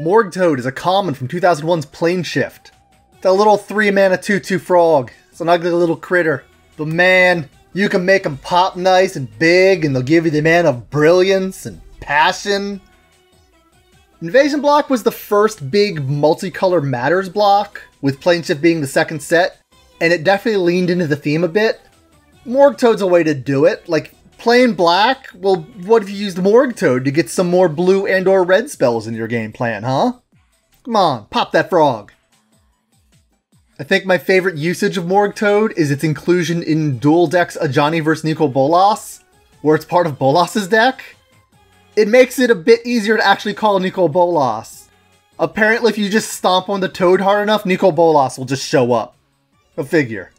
Morgue Toad is a common from 2001's Plane Shift. It's a little 3-mana 2-2 frog. It's an ugly little critter. But man, you can make them pop nice and big, and they'll give you the mana of brilliance and passion. Invasion Block was the first big multicolor matters block, with Plane Shift being the second set, and it definitely leaned into the theme a bit. Morgue Toad's a way to do it. Like, plain black? Well, what if you used Morgue Toad to get some more blue and or red spells in your game plan, huh? Come on, pop that frog. I think my favorite usage of Morgue Toad is its inclusion in Dual Deck's Ajani vs. Nicol Bolas, where it's part of Bolas's deck. It makes it a bit easier to actually call Nicol Bolas. Apparently if you just stomp on the toad hard enough, Nicol Bolas will just show up. Go figure.